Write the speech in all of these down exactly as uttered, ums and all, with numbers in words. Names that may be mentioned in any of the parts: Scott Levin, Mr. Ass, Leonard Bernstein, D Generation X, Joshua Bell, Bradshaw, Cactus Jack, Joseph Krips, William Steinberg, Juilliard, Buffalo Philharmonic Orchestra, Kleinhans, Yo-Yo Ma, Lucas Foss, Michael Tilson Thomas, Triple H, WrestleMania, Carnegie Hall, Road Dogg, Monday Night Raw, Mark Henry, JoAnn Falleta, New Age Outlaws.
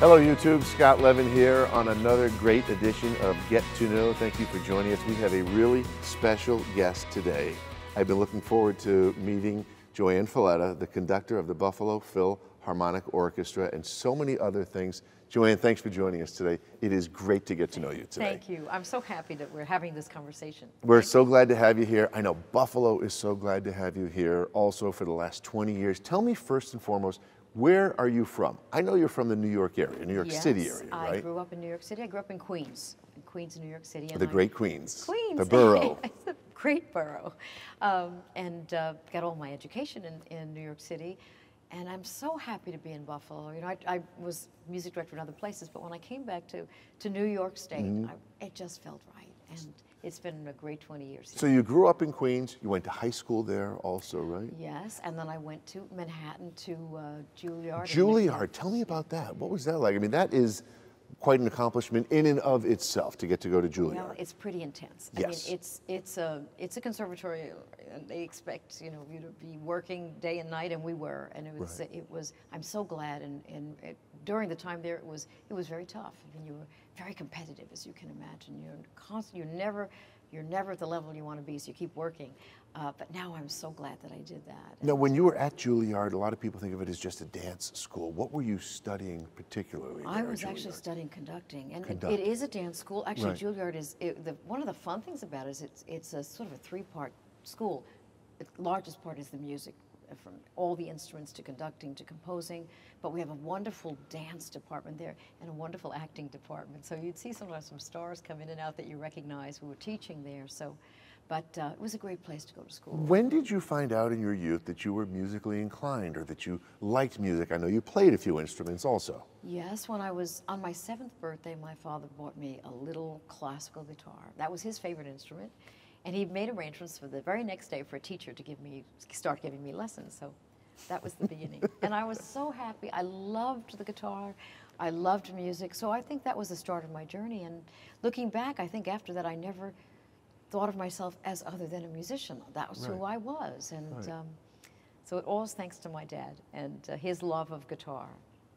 Hello YouTube, Scott Levin here on another great edition of Get to Know. Thank you for joining us. We have a really special guest today. I've been looking forward to meeting JoAnn Falleta, the conductor of the Buffalo Philharmonic Orchestra, and so many other things. JoAnn, thanks for joining us today. It is great to get to know you today. Thank you. I'm so happy that we're having this conversation. We're so glad to have you here. I know Buffalo is so glad to have you here also for the last twenty years. Tell me first and foremost, where are you from? I know you're from the New York area, New York yes, City area, right? I grew up in New York City. I grew up in Queens, in Queens, New York City. And the great I, Queens. Queens. The borough. It's a great borough. Um, and uh, got all my education in, in New York City. And I'm so happy to be in Buffalo. You know, I, I was music director in other places, but when I came back to, to New York State, mm-hmm. I, it just felt right. And it's been a great twenty years. So you grew up in Queens. You went to high school there also, right? Yes, and then I went to Manhattan to uh, Juilliard. Juilliard. Tell me about that. What was that like? I mean, that is quite an accomplishment in and of itself to get to go to Juilliard. You know, it's pretty intense. Yes. I mean, it's, it's, a, it's a conservatory, and they expect you know you to be working day and night, and we were. And it was, right. it was I'm so glad, and, and it, during the time there, it was, it was very tough. I mean, you were very competitive, as you can imagine. You're, const, you're, never, you're never at the level you want to be, so you keep working. Uh, but now I'm so glad that I did that. Now, and when you were at Juilliard, a lot of people think of it as just a dance school. What were you studying particularly? I was actually studying conducting, and Conduct. it, it is a dance school. Actually, right. Juilliard is it, the, one of the fun things about it is it's it's a sort of a three-part school. The largest part is the music, from all the instruments to conducting to composing, but we have a wonderful dance department there and a wonderful acting department. So you'd see sometimes some stars come in and out that you recognize who were teaching there. So. But uh, it was a great place to go to school. When did you find out in your youth that you were musically inclined or that you liked music? I know you played a few instruments also. Yes, when I was on my seventh birthday, my father bought me a little classical guitar. That was his favorite instrument. And he made arrangements for the very next day for a teacher to give me, start giving me lessons. So that was the beginning. And I was so happy. I loved the guitar. I loved music. So I think that was the start of my journey. And looking back, I think after that, I never thought of myself as other than a musician. That was right. who I was. And right. um, so it all is thanks to my dad and uh, his love of guitar.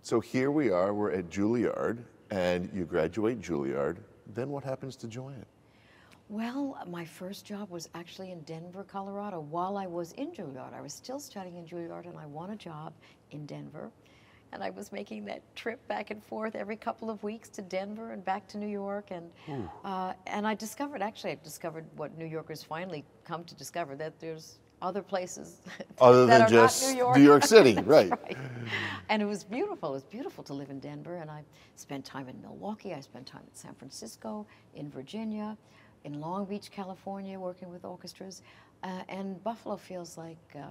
So here we are, we're at Juilliard, and you graduate Juilliard. Then what happens to JoAnn? Well, my first job was actually in Denver, Colorado. While I was in Juilliard, I was still studying in Juilliard, and I won a job in Denver. And I was making that trip back and forth every couple of weeks to Denver and back to New York. And uh, and I discovered, actually, I discovered what New Yorkers finally come to discover, that there's other places other that than are just not New York. New York City, right. right. And it was beautiful. It was beautiful to live in Denver. And I spent time in Milwaukee. I spent time in San Francisco, in Virginia, in Long Beach, California, working with orchestras. Uh, and Buffalo feels like... Um,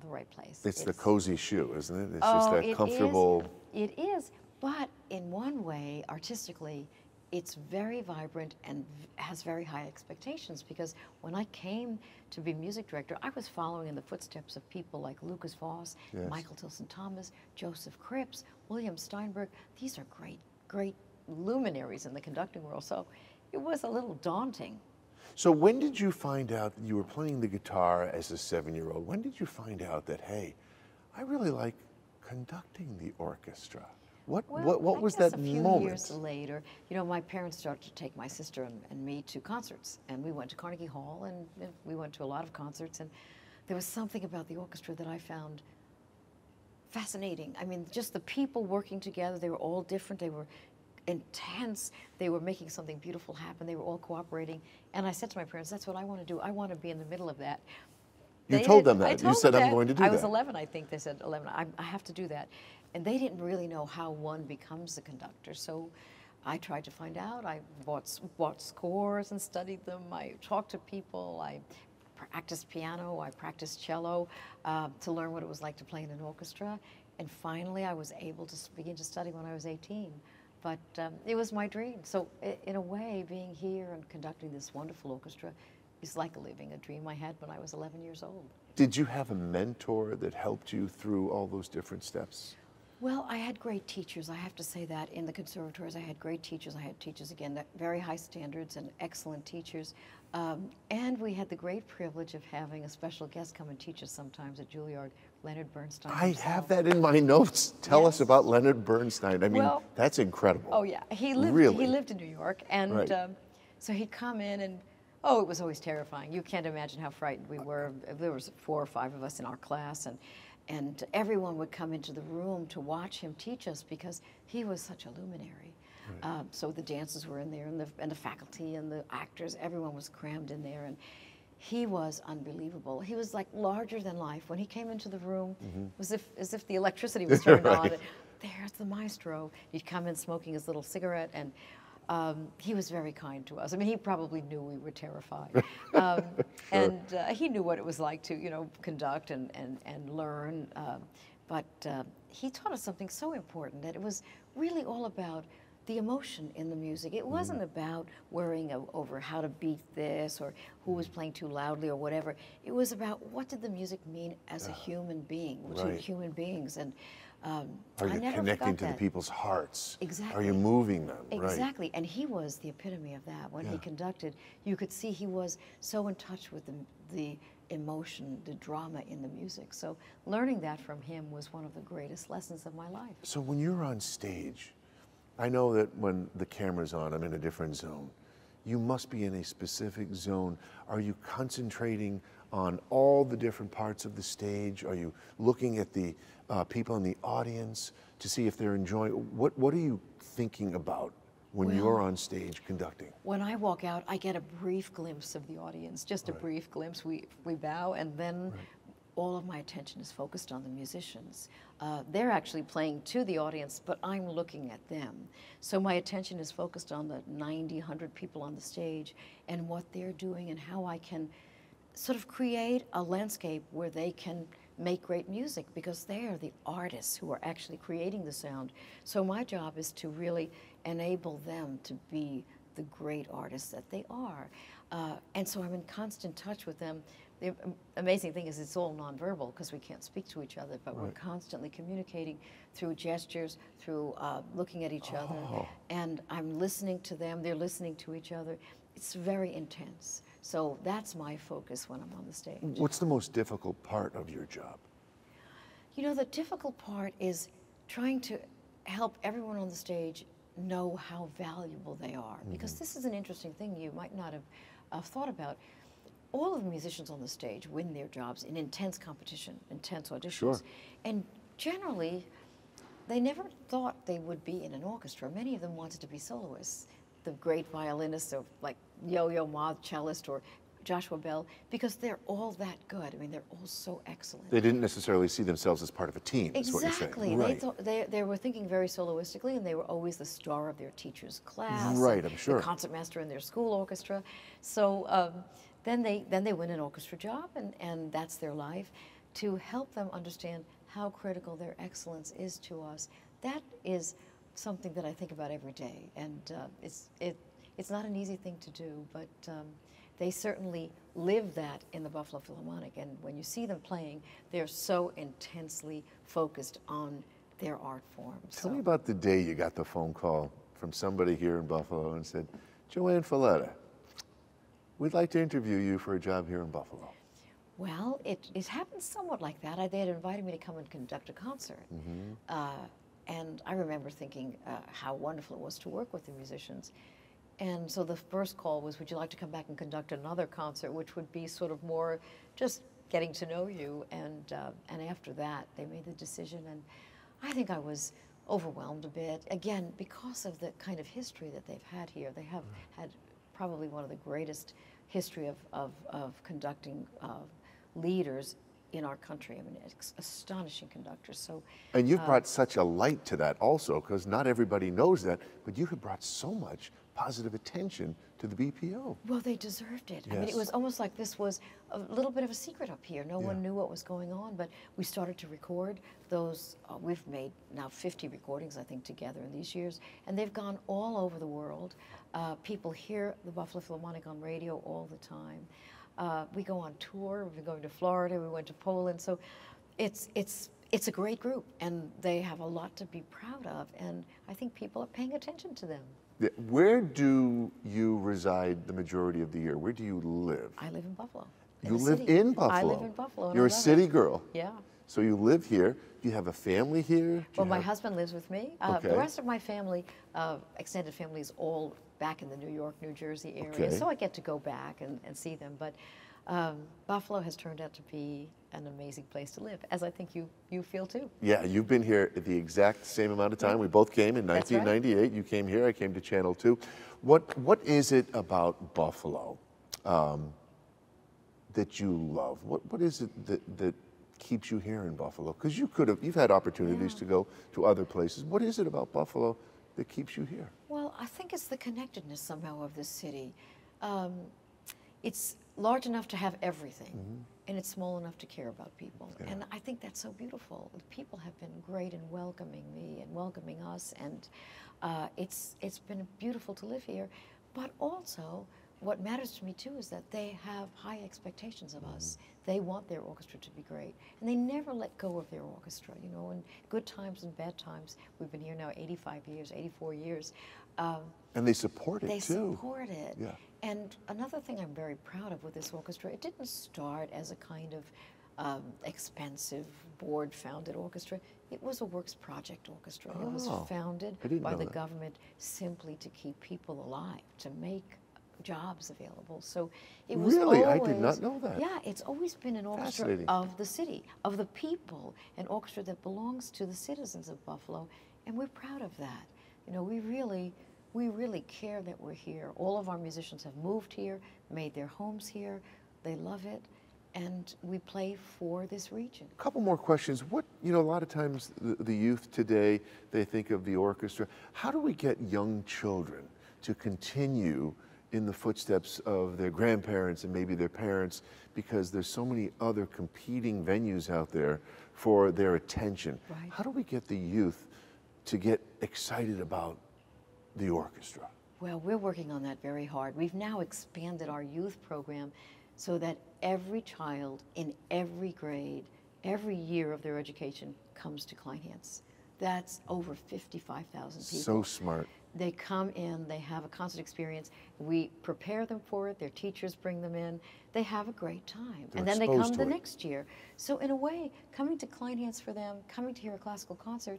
the right place. It's, it's the cozy shoe, isn't it? It's oh, just that it comfortable. Is, it is, but in one way, artistically, it's very vibrant and has very high expectations, because when I came to be music director, I was following in the footsteps of people like Lucas Foss, yes. Michael Tilson Thomas, Joseph Krips, William Steinberg. These are great, great luminaries in the conducting world, so it was a little daunting. So when did you find out that you were playing the guitar as a seven-year-old? When did you find out that, hey, I really like conducting the orchestra? What, well, what, what was that moment? A few years later, you know, my parents started to take my sister and, and me to concerts. And we went to Carnegie Hall, and, and we went to a lot of concerts. And there was something about the orchestra that I found fascinating. I mean, just the people working together, they were all different. They were intense. They were making something beautiful happen. They were all cooperating. And I said to my parents, that's what I want to do. I want to be in the middle of that. You they told them that. Told you said, I'm going to do I that. I was eleven, I think. They said, eleven, I, I have to do that. And they didn't really know how one becomes a conductor. So I tried to find out. I bought, bought scores and studied them. I talked to people. I practiced piano. I practiced cello uh, to learn what it was like to play in an orchestra. And finally, I was able to begin to study when I was eighteen. But um, it was my dream. So in a way, being here and conducting this wonderful orchestra is like living a dream I had when I was eleven years old. Did you have a mentor that helped you through all those different steps? Well, I had great teachers. I have to say that in the conservatories, I had great teachers. I had teachers, again, that very high standards and excellent teachers. Um, and we had the great privilege of having a special guest come and teach us sometimes at Juilliard Leonard Bernstein himself. I have that in my notes. Tell yes. us about Leonard Bernstein. I mean, well, that's incredible. Oh yeah, he lived, really? he lived in New York, and right. um, so he'd come in and, oh, it was always terrifying. You can't imagine how frightened we were. There was four or five of us in our class, and, and everyone would come into the room to watch him teach us because he was such a luminary. Right. Um, so the dancers were in there, and the, and the faculty and the actors, everyone was crammed in there. And he was unbelievable. He was like larger than life. When he came into the room, mm-hmm. it was if, as if the electricity was turned right. on. And there's the maestro. He'd come in smoking his little cigarette, and um, he was very kind to us. I mean, he probably knew we were terrified. Um, sure. And uh, he knew what it was like to, you know, conduct and, and, and learn. Uh, but uh, he taught us something so important, that it was really all about the emotion in the music. It wasn't mm. about worrying over how to beat this or who was playing too loudly or whatever. It was about what did the music mean as yeah. a human being, right. to human beings. And um, Are you I never connecting to that. the people's hearts? Exactly. Are you moving them? Exactly. Right. And he was the epitome of that. When yeah. he conducted, you could see he was so in touch with the, the emotion, the drama in the music. So learning that from him was one of the greatest lessons of my life. So when you're on stage, I know that when the camera's on, I'm in a different zone. You must be in a specific zone. Are you concentrating on all the different parts of the stage? Are you looking at the uh, people in the audience to see if they're enjoying? What, what are you thinking about when well, you're on stage conducting? When I walk out, I get a brief glimpse of the audience, just right. a brief glimpse. We, we bow, and then right. all of my attention is focused on the musicians. Uh, they're actually playing to the audience, but I'm looking at them. So my attention is focused on the ninety, a hundred people on the stage and what they're doing and how I can sort of create a landscape where they can make great music, because they are the artists who are actually creating the sound. So my job is to really enable them to be the great artists that they are. Uh, and so I'm in constant touch with them. The amazing thing is it's all nonverbal, because we can't speak to each other, but right. we're constantly communicating through gestures, through uh, looking at each oh. other, and I'm listening to them, they're listening to each other. It's very intense. So that's my focus when I'm on the stage. What's the most difficult part of your job? You know, the difficult part is trying to help everyone on the stage know how valuable they are, mm-hmm. because this is an interesting thing you might not have uh, thought about. All of the musicians on the stage win their jobs in intense competition, intense auditions. Sure. And generally, they never thought they would be in an orchestra. Many of them wanted to be soloists. The great violinists of like Yo-Yo Ma, cellist, or Joshua Bell, because they're all that good. I mean, they're all so excellent. They didn't necessarily see themselves as part of a team, is what you're saying. Exactly. Right. They, thought they, they were thinking very soloistically, and they were always the star of their teacher's class. Right, I'm sure. The concertmaster in their school orchestra. So um, then, they, then they win an orchestra job, and, and that's their life. To help them understand how critical their excellence is to us, that is something that I think about every day. And uh, it's, it, it's not an easy thing to do, but um, they certainly live that in the Buffalo Philharmonic, and when you see them playing, they're so intensely focused on their art form. Tell so. me about the day you got the phone call from somebody here in Buffalo and said, "JoAnn Falleta, we'd like to interview you for a job here in Buffalo." Well, it, it happened somewhat like that. I, they had invited me to come and conduct a concert. Mm-hmm. uh, and I remember thinking uh, how wonderful it was to work with the musicians. And so the first call was, would you like to come back and conduct another concert, which would be sort of more just getting to know you. And, uh, and after that, they made the decision. And I think I was overwhelmed a bit, again, because of the kind of history that they've had here. They have had probably one of the greatest history of, of, of conducting uh, leaders in our country. I mean, it's astonishing conductors. So, and you've uh, brought such a light to that also, because not everybody knows that, but you have brought so much positive attention to the B P O. Well, they deserved it. Yes. I mean, it was almost like this was a little bit of a secret up here. No yeah. one knew what was going on, but we started to record those. Uh, we've made now fifty recordings, I think, together in these years, and they've gone all over the world. Uh, people hear the Buffalo Philharmonic on radio all the time. Uh, we go on tour. We've been going to Florida. We went to Poland. So it's, it's, it's a great group, and they have a lot to be proud of, and I think people are paying attention to them. Where do you reside the majority of the year? Where do you live? I live in Buffalo. You live in Buffalo? I live in Buffalo. You're a city girl. Yeah. So you live here. Do you have a family here? Do well, my have... husband lives with me. Uh, okay. The rest of my family, uh, extended family, is all back in the New York, New Jersey area. Okay. So I get to go back and, and see them. But um, Buffalo has turned out to be an amazing place to live, as I think you, you feel too. Yeah, you've been here the exact same amount of time. We both came in nineteen ninety-eight. Right. You came here. I came to Channel two. What, what is it about Buffalo um, that you love? What, what is it that... that keeps you here in Buffalo? Because you could have, you've had opportunities yeah. to go to other places. What is it about Buffalo that keeps you here? Well, I think it's the connectedness somehow of this city. Um, it's large enough to have everything, mm-hmm. and it's small enough to care about people. Yeah. And I think that's so beautiful. The people have been great in welcoming me and welcoming us, and uh, it's it's been beautiful to live here. But also, what matters to me, too, is that they have high expectations of us. They want their orchestra to be great. And they never let go of their orchestra, you know, in good times and bad times. We've been here now eighty-five years, eighty-four years. Um, and they support it, they too. They support it. Yeah. And another thing I'm very proud of with this orchestra, it didn't start as a kind of um, expensive, board-founded orchestra. It was a works project orchestra. Oh, it was founded by the that. government simply to keep people alive, to make jobs available. So it was really always, I did not know that. Yeah, it's always been an orchestra of the city, of the people, an orchestra that belongs to the citizens of Buffalo, and we're proud of that. You know, we really we really care that we're here. All of our musicians have moved here, made their homes here. They love it, and we play for this region. A couple more questions. What, you know, a lot of times the, the youth today, they think of the orchestra. How do we get young children to continue in the footsteps of their grandparents and maybe their parents, because there's so many other competing venues out there for their attention? Right. How do we get the youth to get excited about the orchestra? Well, we're working on that very hard. We've now expanded our youth program so that every child in every grade, every year of their education comes to Kleinhans. That's over fifty-five thousand people. So smart. They come in, they have a concert experience, we prepare them for it, their teachers bring them in, they have a great time. They're and then they come the it. next year. So in a way, coming to Kleinhans for them, coming to hear a classical concert,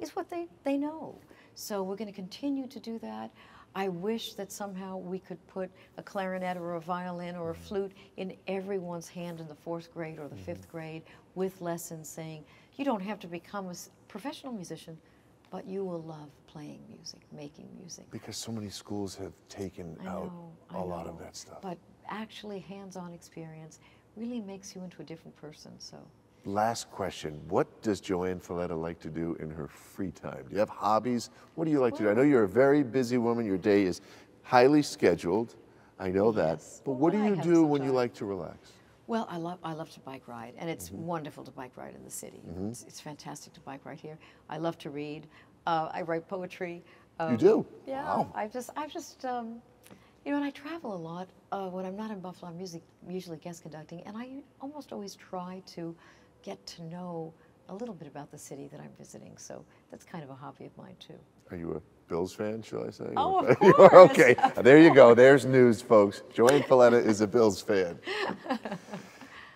is what they, they know. So we're going to continue to do that. I wish that somehow we could put a clarinet or a violin or a flute in everyone's hand in the fourth grade or the mm-hmm. fifth grade with lessons saying, you don't have to become a professional musician, but you will love playing music, making music. Because so many schools have taken I out know, a know. lot of that stuff. But actually hands-on experience really makes you into a different person, so. Last question, what does JoAnn Falleta like to do in her free time? Do you have hobbies? What do you like well, to do? I know you're a very busy woman, your day is highly scheduled, I know yes. that. But well, what do you do when time. you like to relax? Well, I love, I love to bike ride, and it's mm-hmm. wonderful to bike ride in the city. Mm-hmm. it's, it's fantastic to bike ride here. I love to read. Uh, I write poetry. Um, you do? Yeah, wow. I've just, I've just um, you know, and I travel a lot. Uh, when I'm not in Buffalo, I'm usually, usually guest conducting, and I almost always try to get to know a little bit about the city that I'm visiting, so that's kind of a hobby of mine, too. Are you a Bills fan, shall I say? Oh, of course. You are? Okay, there you go. There's news, folks. JoAnn Falleta is a Bills fan.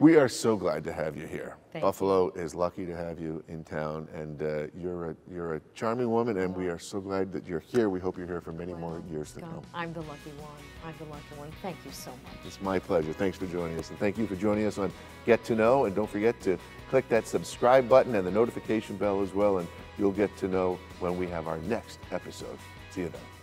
We are so glad to have you here. Thank Buffalo you. is lucky to have you in town, and uh, you're a you're a charming woman, and oh. we are so glad that you're here. We hope you're here for many well, more years to God. come. I'm the lucky one. I'm the lucky one. Thank you so much. It's my pleasure. Thanks for joining us, and thank you for joining us on Get to Know. And don't forget to click that subscribe button and the notification bell as well, and you'll get to know when we have our next episode. See you then.